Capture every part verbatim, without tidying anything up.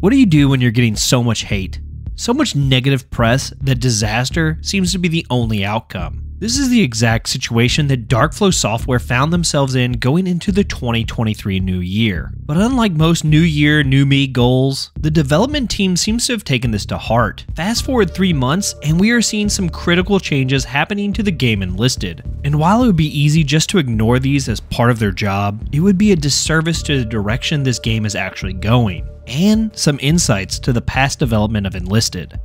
What do you do when you're getting so much hate? So much negative press that disaster seems to be the only outcome. This is the exact situation that Darkflow Software found themselves in going into the twenty twenty-three new year. But unlike most new year, new me goals, the development team seems to have taken this to heart. Fast forward three months and we are seeing some critical changes happening to the game Enlisted. And while it would be easy just to ignore these as part of their job, it would be a disservice to the direction this game is actually going, and some insights to the past development of Enlisted.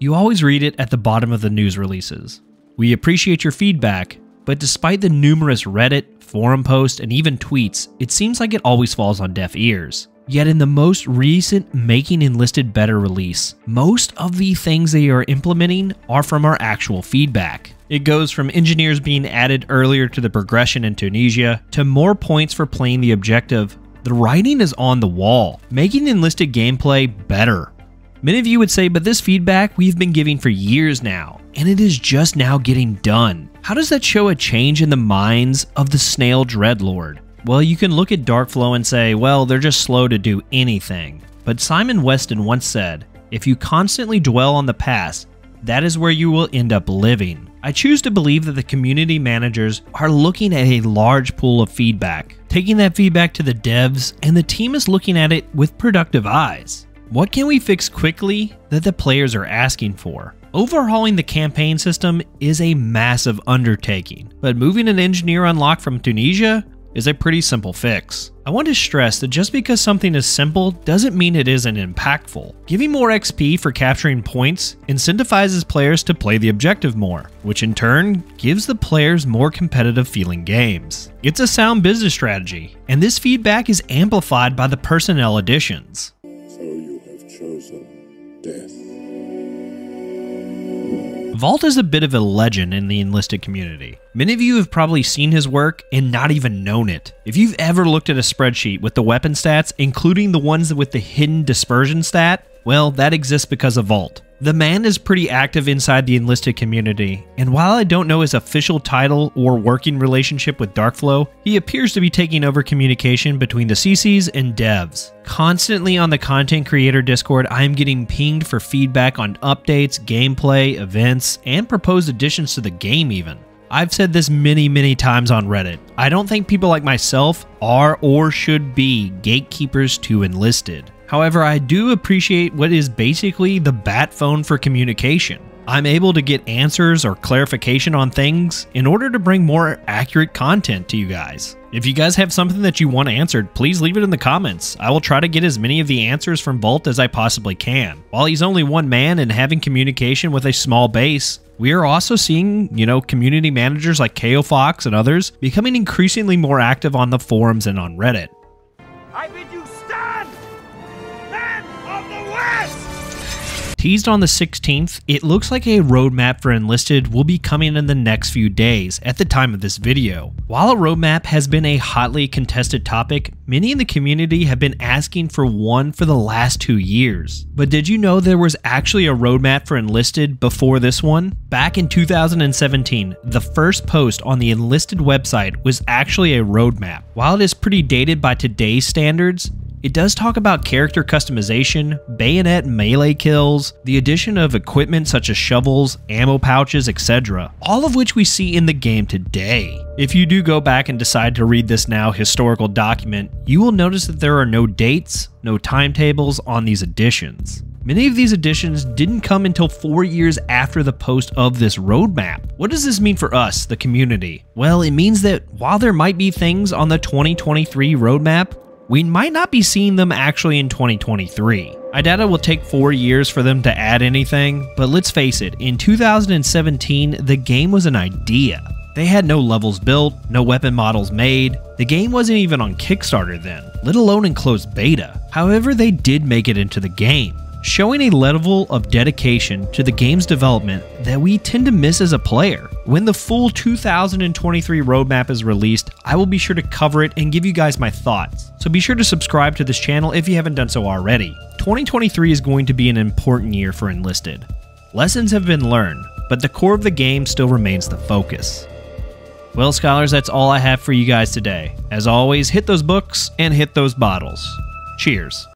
You always read it at the bottom of the news releases. We appreciate your feedback, but despite the numerous Reddit, forum posts, and even tweets, it seems like it always falls on deaf ears. Yet in the most recent Making Enlisted Better release, most of the things they are implementing are from our actual feedback. It goes from engineers being added earlier to the progression in Tunisia, to more points for playing the objective. The writing is on the wall, making Enlisted gameplay better. Many of you would say, but this feedback we've been giving for years now, and it is just now getting done. How does that show a change in the minds of the snail dreadlord? Well, you can look at Darkflow and say, well, they're just slow to do anything. But Simon Weston once said, if you constantly dwell on the past, that is where you will end up living. I choose to believe that the community managers are looking at a large pool of feedback, taking that feedback to the devs, and the team is looking at it with productive eyes. What can we fix quickly that the players are asking for? Overhauling the campaign system is a massive undertaking, but moving an engineer unlock from Tunisia is a pretty simple fix. I want to stress that just because something is simple doesn't mean it isn't impactful. Giving more X P for capturing points incentivizes players to play the objective more, which in turn gives the players more competitive feeling games. It's a sound business strategy, and this feedback is amplified by the personnel additions. Vault is a bit of a legend in the Enlisted community. Many of you have probably seen his work and not even known it. If you've ever looked at a spreadsheet with the weapon stats, including the ones with the hidden dispersion stat, well, that exists because of Vault. The man is pretty active inside the Enlisted community, and while I don't know his official title or working relationship with Darkflow, he appears to be taking over communication between the C Cs and devs. Constantly on the content creator Discord, I am getting pinged for feedback on updates, gameplay, events, and proposed additions to the game even. I've said this many, many times on Reddit. I don't think people like myself are or should be gatekeepers to Enlisted. However, I do appreciate what is basically the bat phone for communication. I'm able to get answers or clarification on things in order to bring more accurate content to you guys. If you guys have something that you want answered, please leave it in the comments. I will try to get as many of the answers from Bolt as I possibly can. While he's only one man and having communication with a small base, we are also seeing, you know, community managers like K O Fox and others becoming increasingly more active on the forums and on Reddit. I bid you stand, men of the West! Teased on the sixteenth, it looks like a roadmap for Enlisted will be coming in the next few days at the time of this video. While a roadmap has been a hotly contested topic, many in the community have been asking for one for the last two years. But did you know there was actually a roadmap for Enlisted before this one? Back in two thousand seventeen, the first post on the Enlisted website was actually a roadmap. While it is pretty dated by today's standards, it does talk about character customization, bayonet melee kills, the addition of equipment such as shovels, ammo pouches, et cetera, all of which we see in the game today. If you do go back and decide to read this now historical document, you will notice that there are no dates, no timetables on these additions. Many of these additions didn't come until four years after the post of this roadmap. What does this mean for us, the community? Well, it means that while there might be things on the twenty twenty-three roadmap, we might not be seeing them actually in twenty twenty-three. I doubt it will take four years for them to add anything, but let's face it, in two thousand seventeen, the game was an idea. They had no levels built, no weapon models made. The game wasn't even on Kickstarter then, let alone in closed beta. However, they did make it into the game, showing a level of dedication to the game's development that we tend to miss as a player. When the full two thousand twenty-three roadmap is released, I will be sure to cover it and give you guys my thoughts, so be sure to subscribe to this channel if you haven't done so already. twenty twenty-three is going to be an important year for Enlisted. Lessons have been learned, but the core of the game still remains the focus. Well, scholars, that's all I have for you guys today. As always, hit those books and hit those bottles. Cheers.